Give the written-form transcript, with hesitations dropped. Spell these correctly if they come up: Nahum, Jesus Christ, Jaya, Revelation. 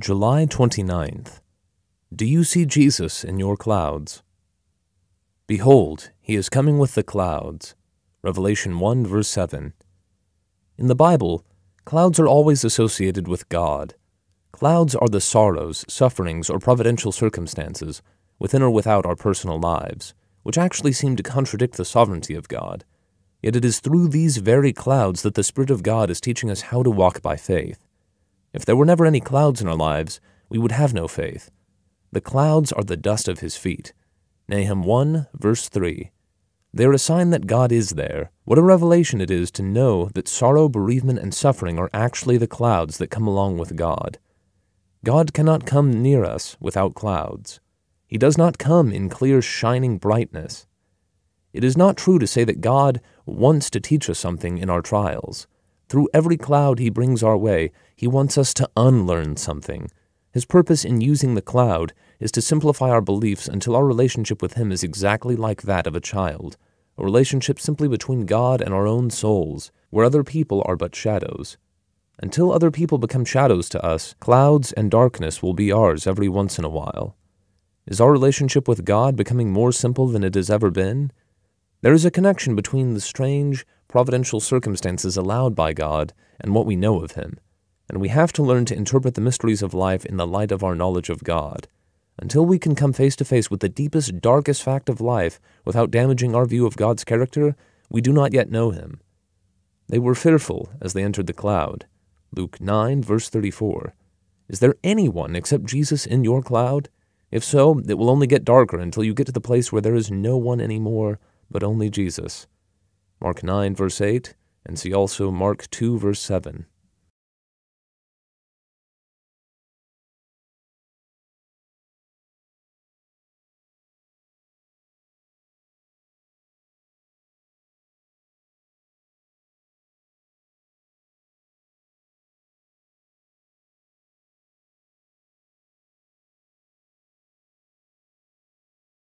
July 29th. Do you see Jesus in your clouds? Behold, he is coming with the clouds. Revelation 1, verse 7. In the Bible, clouds are always associated with God. Clouds are the sorrows, sufferings, or providential circumstances, within or without our personal lives, which actually seem to contradict the sovereignty of God. Yet it is through these very clouds that the Spirit of God is teaching us how to walk by faith. If there were never any clouds in our lives, we would have no faith. The clouds are the dust of his feet. Nahum 1, verse 3. They are a sign that God is there. What a revelation it is to know that sorrow, bereavement, and suffering are actually the clouds that come along with God. God cannot come near us without clouds. He does not come in clear, shining brightness. It is not true to say that God wants to teach us something in our trials. Through every cloud he brings our way, he wants us to unlearn something. His purpose in using the cloud is to simplify our beliefs until our relationship with him is exactly like that of a child, a relationship simply between God and our own souls, where other people are but shadows. Until other people become shadows to us, clouds and darkness will be ours every once in a while. Is our relationship with God becoming more simple than it has ever been? There is a connection between the strange, providential circumstances allowed by God and what we know of him, and we have to learn to interpret the mysteries of life in the light of our knowledge of God. Until we can come face to face with the deepest, darkest fact of life without damaging our view of God's character, we do not yet know him. They were fearful as they entered the cloud. Luke 9, verse 34. Is there anyone except Jesus in your cloud? If so, it will only get darker until you get to the place where there is no one anymore but only Jesus. Mark 9, verse 8, and see also Mark 2, verse 7.